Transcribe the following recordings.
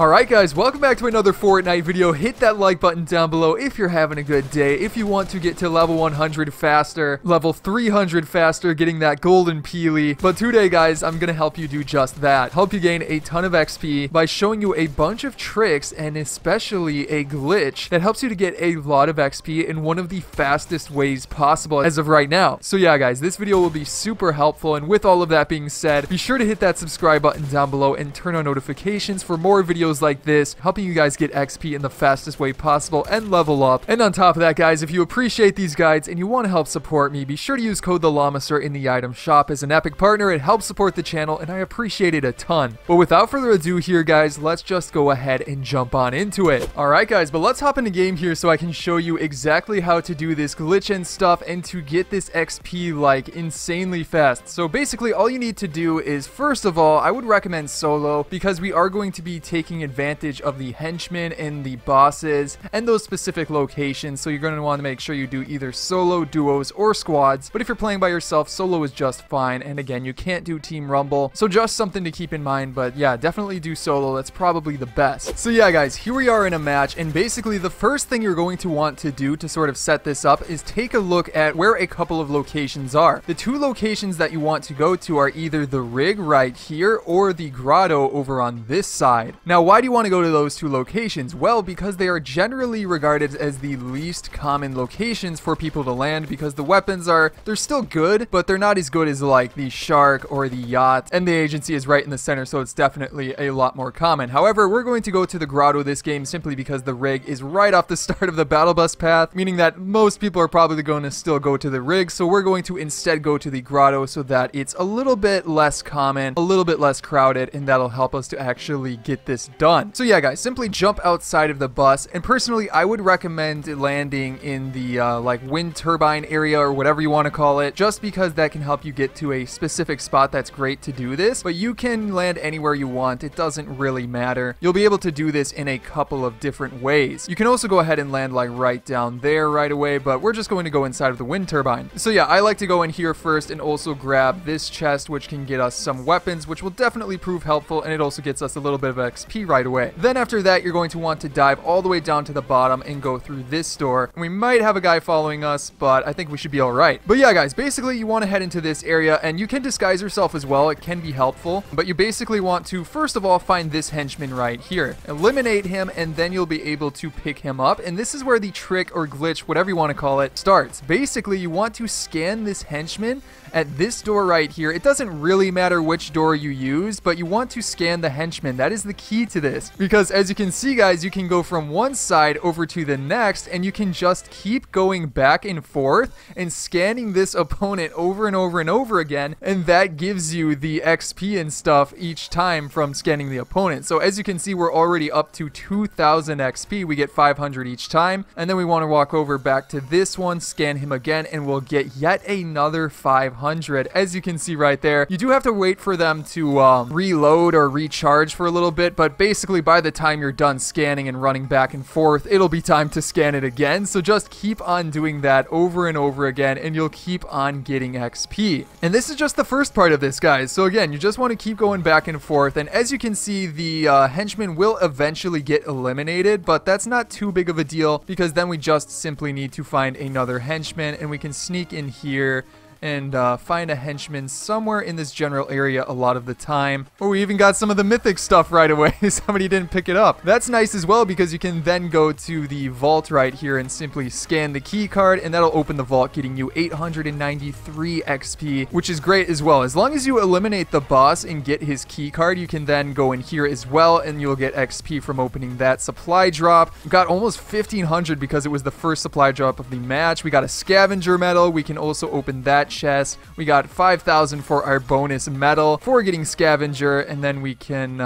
Alright guys, welcome back to another Fortnite video. Hit that like button down below if you're having a good day. If you want to get to level 100 faster, level 300 faster, getting that golden peely. But today guys, I'm gonna help you do just that. Help you gain a ton of XP by showing you a bunch of tricks and especially a glitch that helps you to get a lot of XP in one of the fastest ways possible as of right now. So yeah guys, this video will be super helpful, and with all of that being said, be sure to hit that subscribe button down below and turn on notifications for more videos like this, helping you guys get XP in the fastest way possible and level up. And on top of that guys, if you appreciate these guides and you want to help support me, be sure to use code TheLlamaSir in the item shop. As an epic partner, it helps support the channel and I appreciate it a ton. But without further ado here guys, let's just go ahead and jump on into it. Alright guys, but let's hop into game here so I can show you exactly how to do this glitch and stuff and to get this XP like insanely fast. So basically all you need to do is, first of all, I would recommend solo, because we are going to be taking advantage of the henchmen and the bosses and those specific locations, so you're going to want to make sure you do either solo, duos, or squads. But if you're playing by yourself, solo is just fine, and again, you can't do team rumble, so just something to keep in mind. But yeah, definitely do solo, that's probably the best. So yeah guys, here we are in a match, and basically the first thing you're going to want to do to sort of set this up is take a look at where a couple of locations are. The two locations that you want to go to are either the Rig right here or the Grotto over on this side. Now why do you want to go to those two locations? Well, because they are generally regarded as the least common locations for people to land, because the weapons are, they're still good, but they're not as good as like the shark or the yacht, and the agency is right in the center, so it's definitely a lot more common. However, we're going to go to the Grotto this game simply because the Rig is right off the start of the battle bus path, meaning that most people are probably going to still go to the Rig, so we're going to instead go to the Grotto so that it's a little bit less common, a little bit less crowded, and that'll help us to actually get this done. So yeah guys, simply jump outside of the bus, and personally I would recommend landing in the like wind turbine area or whatever you want to call it, just because that can help you get to a specific spot that's great to do this. But you can land anywhere you want, it doesn't really matter. You'll be able to do this in a couple of different ways. You can also go ahead and land like right down there right away, but we're just going to go inside of the wind turbine. So yeah, I like to go in here first and also grab this chest, which can get us some weapons, which will definitely prove helpful, and it also gets us a little bit of XP right away. Then after that, you're going to want to dive all the way down to the bottom and go through this door. We might have a guy following us, but I think we should be alright. But yeah guys, basically you want to head into this area, and you can disguise yourself as well, it can be helpful. But you basically want to first of all find this henchman right here, eliminate him, and then you'll be able to pick him up, and this is where the trick or glitch, whatever you want to call it, starts. Basically you want to scan this henchman at this door right here. It doesn't really matter which door you use, but you want to scan the henchman. That is the key to this, because as you can see guys, you can go from one side over to the next, and you can just keep going back and forth and scanning this opponent over and over and over again, and that gives you the XP and stuff each time from scanning the opponent. So as you can see, we're already up to 2,000 XP. We get 500 each time, and then we want to walk over back to this one, scan him again, and we'll get yet another 500. As you can see right there, you do have to wait for them to reload or recharge for a little bit, but basically by the time you're done scanning and running back and forth, it'll be time to scan it again. So just keep on doing that over and over again, and you'll keep on getting XP. And this is just the first part of this guys, so again, you just want to keep going back and forth, and as you can see, the henchman will eventually get eliminated, but that's not too big of a deal, because then we just simply need to find another henchman, and we can sneak in here and find a henchman somewhere in this general area a lot of the time. Or we even got some of the mythic stuff right away. Somebody didn't pick it up. That's nice as well, because you can then go to the vault right here and simply scan the key card, and that'll open the vault, getting you 893 XP, which is great as well. As long as you eliminate the boss and get his key card, you can then go in here as well, and you'll get XP from opening that supply drop. We got almost 1,500 because it was the first supply drop of the match. We got a scavenger medal. We can also open that chest. We got 5,000 for our bonus medal for getting scavenger, and then we can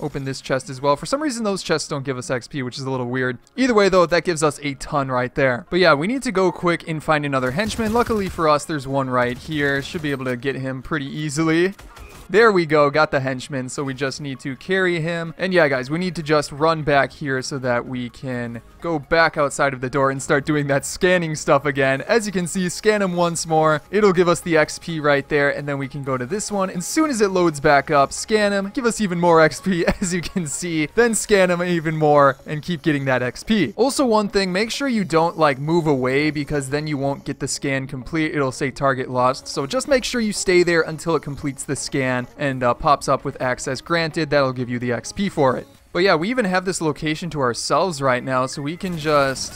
open this chest as well. For some reason those chests don't give us XP, which is a little weird. Either way though, that gives us a ton right there. But yeah, we need to go quick and find another henchman. Luckily for us, there's one right here. Should be able to get him pretty easily. There we go, got the henchman, so we just need to carry him. And yeah, guys, we need to just run back here so that we can go back outside of the door and start doing that scanning stuff again. As you can see, scan him once more. It'll give us the XP right there, and then we can go to this one. As soon as it loads back up, scan him, give us even more XP, as you can see, then scan him even more and keep getting that XP. Also, one thing, make sure you don't, like, move away, because then you won't get the scan complete. It'll say target lost, so just make sure you stay there until it completes the scan and pops up with access granted. That'll give you the XP for it. But yeah, we even have this location to ourselves right now, so we can just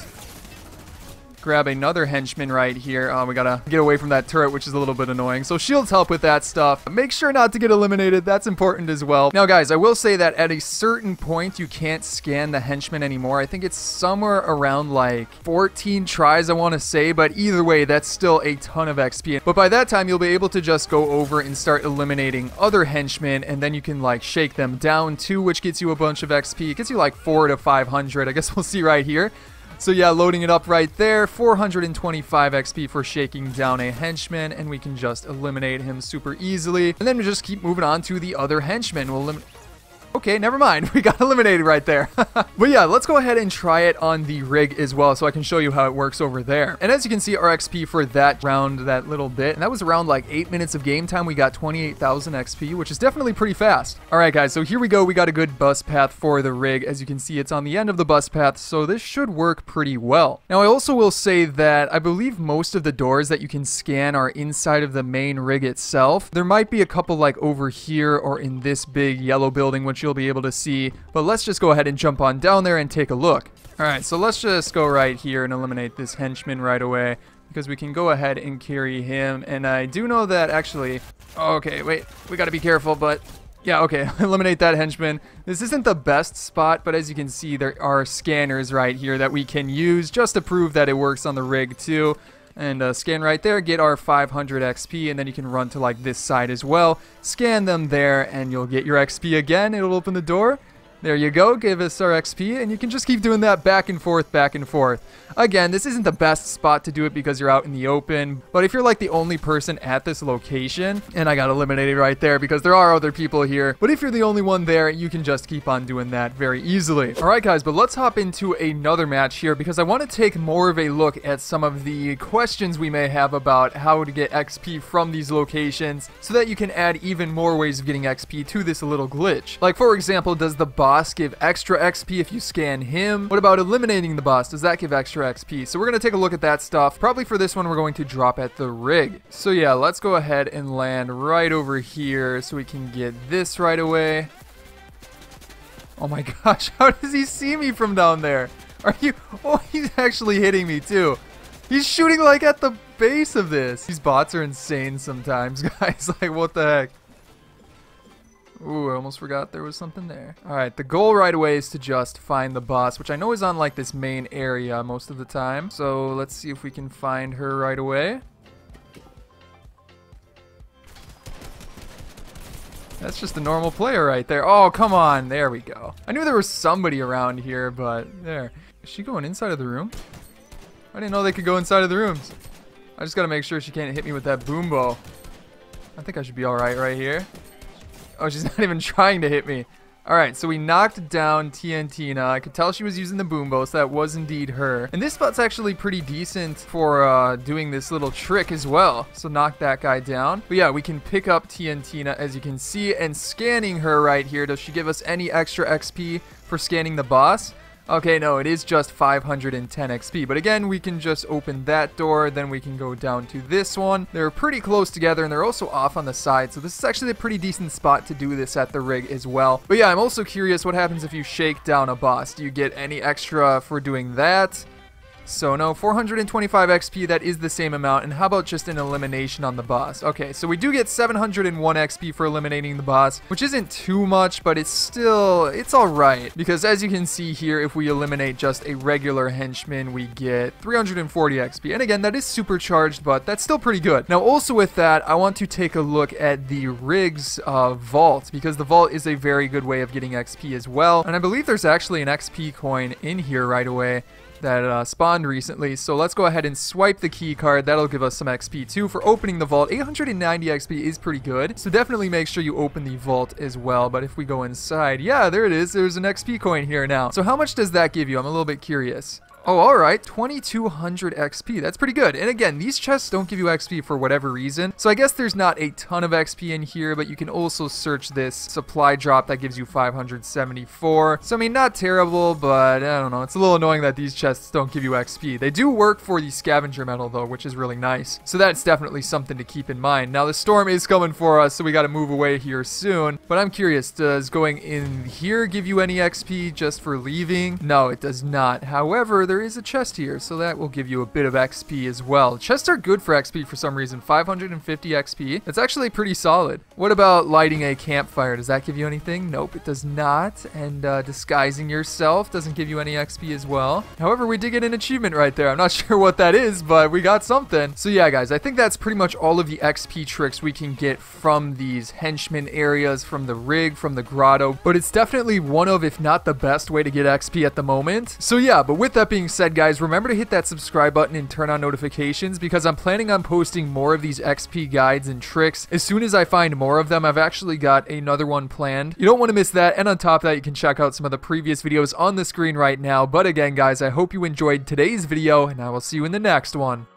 grab another henchman right here. We gotta get away from that turret, which is a little bit annoying. So shields help with that stuff. Make sure not to get eliminated. That's important as well. Now, guys, I will say that at a certain point, you can't scan the henchman anymore. I think it's somewhere around like 14 tries, I want to say. But either way, that's still a ton of XP. But by that time, you'll be able to just go over and start eliminating other henchmen. And then you can like shake them down too, which gets you a bunch of XP. It gets you like 400 to 500. I guess we'll see right here. So yeah, loading it up right there, 425 XP for shaking down a henchman, and we can just eliminate him super easily. And then we just keep moving on to the other henchman. We'll eliminate... Okay, never mind. We got eliminated right there. But yeah, let's go ahead and try it on the rig as well, so I can show you how it works over there. And as you can see, our XP for that round, that little bit, and that was around like 8 minutes of game time. We got 28,000 XP, which is definitely pretty fast. All right, guys, so here we go. We got a good bus path for the rig. As you can see, it's on the end of the bus path, so this should work pretty well. Now, I also will say that I believe most of the doors that you can scan are inside of the main rig itself. There might be a couple like over here or in this big yellow building, which you'll be able to see, but let's just go ahead and jump on down there and take a look. All right, so let's just go right here and eliminate this henchman right away, because we can go ahead and carry him. And I do know that actually, okay, wait, we got to be careful, but yeah, okay, eliminate that henchman. This isn't the best spot, but as you can see, there are scanners right here that we can use just to prove that it works on the rig too. And scan right there, get our 500 XP, and then you can run to like this side as well. Scan them there, and you'll get your XP again. It'll open the door. There you go, give us our XP, and you can just keep doing that back and forth, back and forth. Again, this isn't the best spot to do it because you're out in the open, but if you're like the only person at this location, and I got eliminated right there because there are other people here, but if you're the only one there, you can just keep on doing that very easily. All right, guys, but let's hop into another match here, because I want to take more of a look at some of the questions we may have about how to get XP from these locations, so that you can add even more ways of getting XP to this little glitch. Like, for example, does the boss give extra XP if you scan him? What about eliminating the boss? Does that give extra XP? So we're going to take a look at that stuff. Probably for this one, we're going to drop at the rig. So yeah, let's go ahead and land right over here so we can get this right away. Oh my gosh, how does he see me from down there? Are you... Oh, he's actually hitting me too. He's shooting like at the base of this. These bots are insane sometimes, guys. Like, what the heck? Ooh, I almost forgot there was something there. Alright, the goal right away is to just find the boss, which I know is on like this main area most of the time. So let's see if we can find her right away. That's just a normal player right there. Oh, come on. There we go. I knew there was somebody around here, but there. Is she going inside of the room? I didn't know they could go inside of the rooms. I just gotta make sure she can't hit me with that boom bow. I think I should be alright right here. Oh, she's not even trying to hit me. Alright, so we knocked down TNTina. I could tell she was using the boombo, so that was indeed her. And this spot's actually pretty decent for doing this little trick as well. So knock that guy down. But yeah, we can pick up TNTina, as you can see. And scanning her right here, does she give us any extra XP for scanning the boss? Okay, no, it is just 510 XP. But again, we can just open that door, then we can go down to this one. They're pretty close together, and they're also off on the side, so this is actually a pretty decent spot to do this at the rig as well. But yeah, I'm also curious what happens if you shake down a boss. Do you get any extra for doing that? So no, 425 XP, that is the same amount. And how about just an elimination on the boss? Okay, so we do get 701 XP for eliminating the boss, which isn't too much, but it's still, it's alright. Because as you can see here, if we eliminate just a regular henchman, we get 340 XP. And again, that is supercharged, but that's still pretty good. Now also with that, I want to take a look at the rig's vault, because the vault is a very good way of getting XP as well. And I believe there's actually an XP coin in here right away. that spawned recently. So let's go ahead and swipe the key card. That'll give us some XP too for opening the vault. 890 XP is pretty good, so definitely make sure you open the vault as well. But if we go inside, yeah, there it is. There's an XP coin here now. So how much does that give you? I'm a little bit curious. Oh, alright, 2200 XP, that's pretty good. And again, these chests don't give you XP for whatever reason, so I guess there's not a ton of XP in here, but you can also search this supply drop that gives you 574. So I mean, not terrible, but I don't know, it's a little annoying that these chests don't give you XP. They do work for the scavenger medal though, which is really nice, so that's definitely something to keep in mind. Now the storm is coming for us, so we gotta move away here soon, but I'm curious, does going in here give you any XP just for leaving? No, it does not. However, there is a chest here, so that will give you a bit of XP as well. Chests are good for XP for some reason. 550 XP. That's actually pretty solid. What about lighting a campfire? Does that give you anything? Nope, it does not. And disguising yourself doesn't give you any XP as well. However, we did get an achievement right there. I'm not sure what that is, but we got something. So yeah, guys, I think that's pretty much all of the XP tricks we can get from these henchmen areas, from the rig, from the grotto. But it's definitely one of, if not the best way to get XP at the moment. So yeah, but with that being said, guys, remember to hit that subscribe button and turn on notifications, because I'm planning on posting more of these XP guides and tricks as soon as I find more of them. I've actually got another one planned. You don't want to miss that. And on top of that, you can check out some of the previous videos on the screen right now. But again, guys, I hope you enjoyed today's video, and I will see you in the next one.